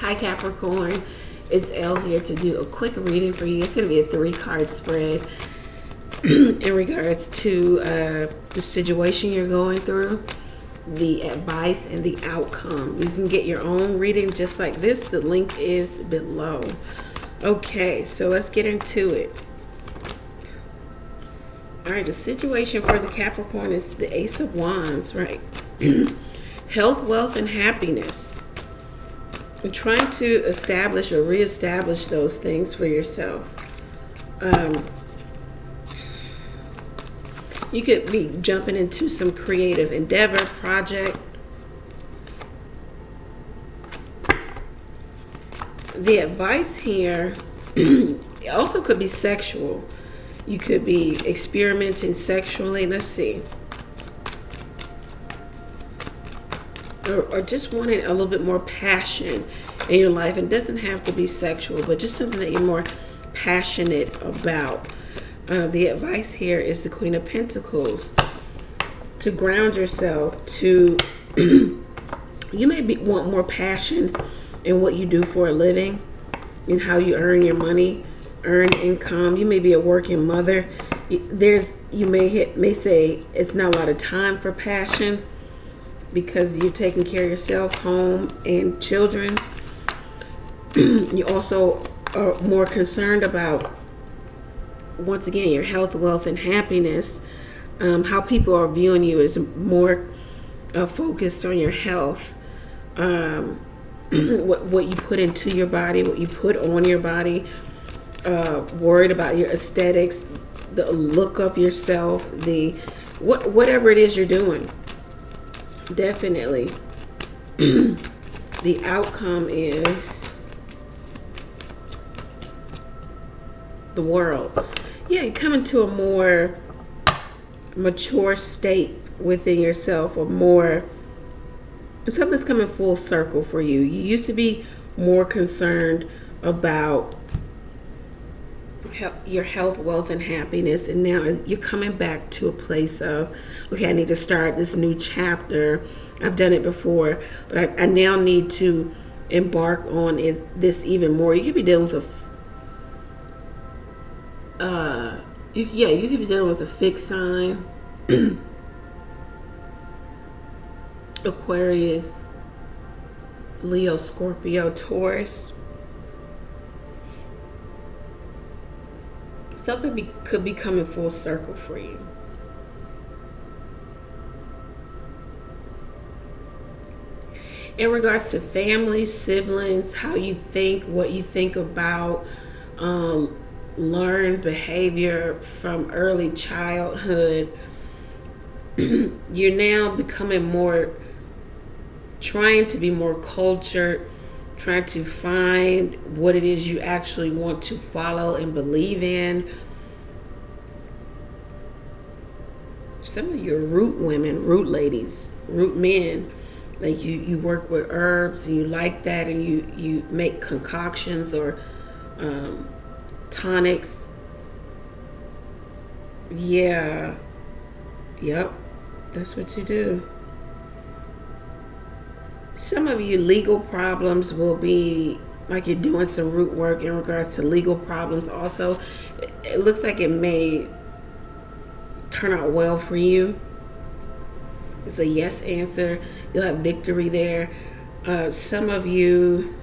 Hi Capricorn, it's Elle here to do a quick reading for you. It's going to be a 3-card spread in regards to the situation you're going through, the advice, and the outcome. You can get your own reading just like this. The link is below. Okay, so let's get into it. All right, the situation for the Capricorn is the Ace of Wands, right? Health, wealth, and happiness. And trying to establish or reestablish those things for yourself. You could be jumping into some creative endeavor, project. The advice here also could be sexual. You could be experimenting sexually. Let's see. Or just wanting a little bit more passion in your life. It doesn't have to be sexual, but just something that you're more passionate about. The advice here is the Queen of Pentacles. To ground yourself, you may want more passion in what you do for a living, in how you earn your money, earn income. You may be a working mother. You may say it's not a lot of time for passion, because you're taking care of yourself, home, and children. You also are more concerned about, once again, your health, wealth, and happiness. How people are viewing you is more focused on your health. What you put into your body, what you put on your body. Worried about your aesthetics, the look of yourself, whatever it is you're doing. Definitely. The outcome is the world. Yeah, you come into a more mature state within yourself, or more, something's coming full circle for you. You used to be more concerned about your health, wealth, and happiness, and now you're coming back to a place of, okay, I need to start this new chapter. I've done it before, but I now need to embark on this even more. You could be dealing with you could be dealing with a fixed sign, Aquarius, Leo, Scorpio, Taurus. Something could be coming full circle for you. In regards to family, siblings, how you think, what you think about, learned behavior from early childhood, you're now becoming more, trying to be more cultured, trying to find what it is you actually want to follow and believe in. Some of your root women, root ladies, root men, like you work with herbs and you like that, and you make concoctions or tonics. Yeah. Yep. That's what you do. Some of you, legal problems will be like you're doing some root work in regards to legal problems. Also, it looks like it may turn out well for you. It's a yes answer. You'll have victory there. Some of you,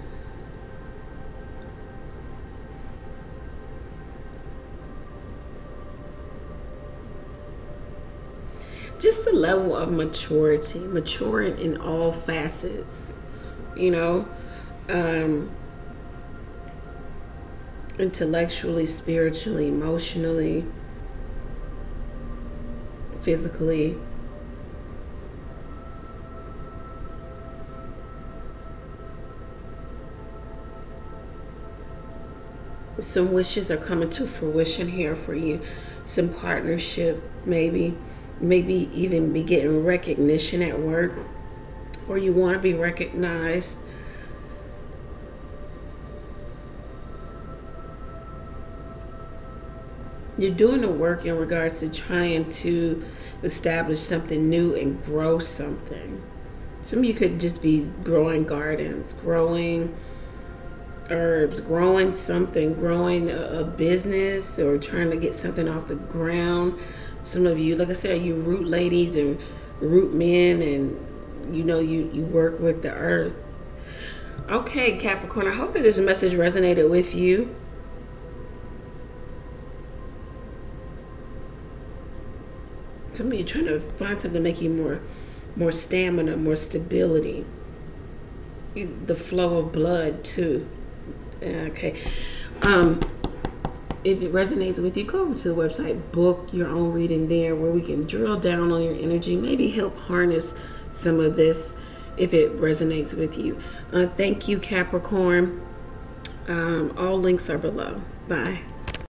just the level of maturity, maturing in all facets, you know, intellectually, spiritually, emotionally, physically. Some wishes are coming to fruition here for you. Some partnership, maybe even be getting recognition at work, or you want to be recognized. You're doing the work in regards to trying to establish something new and grow something. Some of you could just be growing gardens, growing herbs, growing something, growing a business, or trying to get something off the ground. Some of you, like I said, you root ladies and root men, and you know, you work with the earth. Okay, Capricorn, I hope that this message resonated with you. Some of you trying to find something to make you more stamina, more stability. The flow of blood too. Okay, if it resonates with you, go over to the website, book your own reading there, where we can drill down on your energy, maybe help harness some of this if it resonates with you. Thank you, Capricorn. All links are below. Bye.